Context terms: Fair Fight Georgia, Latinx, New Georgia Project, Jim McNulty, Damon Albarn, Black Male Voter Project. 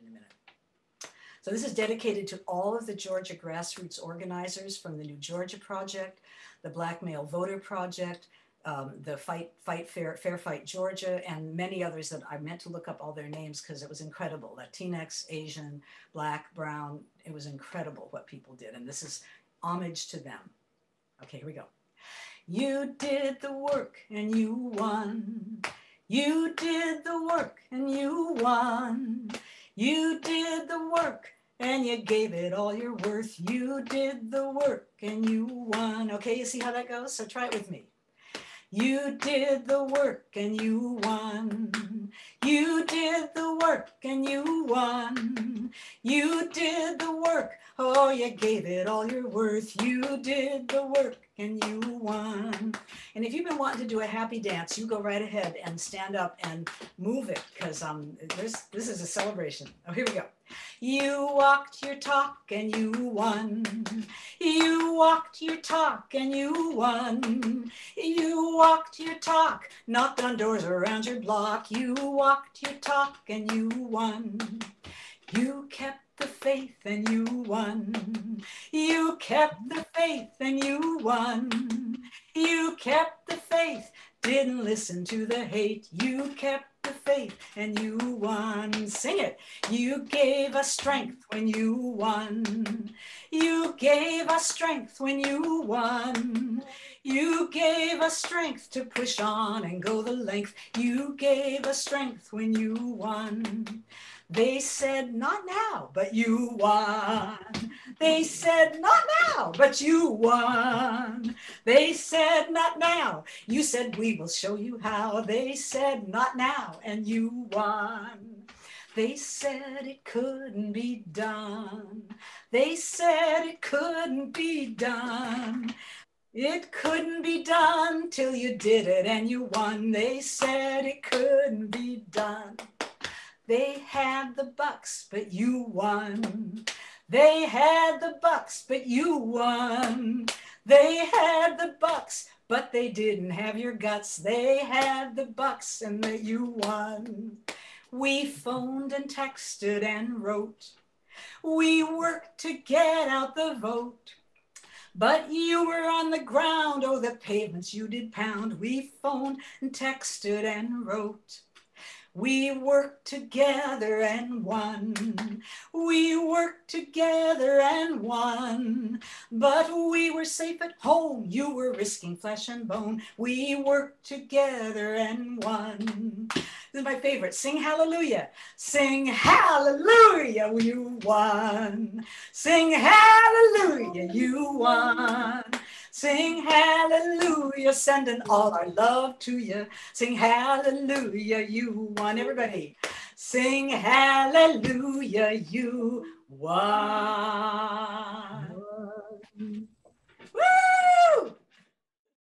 mean in a minute. So this is dedicated to all of the Georgia grassroots organizers from the New Georgia Project, the Black Male Voter Project, the Fair Fight Georgia, and many others that I meant to look up all their names because it was incredible. Latinx, Asian, Black, Brown, it was incredible what people did. And this is homage to them. Okay, here we go. You did the work and you won. You did the work and you won. You did the work and you gave it all your worth. You did the work and you won. Okay, you see how that goes? So try it with me. You did the work and you won. You did the work and you won. You did the work. Oh, you gave it all your worth. You did the work and you won. And if you've been wanting to do a happy dance, you go right ahead and stand up and move it, because this is a celebration. Oh, here we go. You walked your talk and you won. You walked your talk and you won. You walked your talk, knocked on doors around your block. You walked your talk and you won. You kept the faith and you won. You kept the faith and you won. You kept the faith, didn't listen to the hate. You kept the faith and you won. Sing it. You gave us strength when you won. You gave us strength when you won. You gave us strength to push on and go the length. You gave us strength when you won. They said, not now, but you won. They said, not now, but you won. They said, not now. You said, we will show you how. They said, not now, and you won. They said it couldn't be done. They said it couldn't be done. It couldn't be done till you did it and you won. They said it couldn't be done. They had the bucks, but you won. They had the bucks, but you won. They had the bucks, but they didn't have your guts. They had the bucks, and that you won. We phoned and texted and wrote. We worked to get out the vote. But you were on the ground, oh, the pavements you did pound. We phoned and texted and wrote. We worked together and won. We worked together and won. But we were safe at home. You were risking flesh and bone. We worked together and won. This is my favorite. Sing hallelujah. Sing hallelujah, you won. Sing hallelujah, you won. Sing hallelujah, sending all our love to you. Sing hallelujah, you won. Everybody, sing hallelujah, you won. Woo!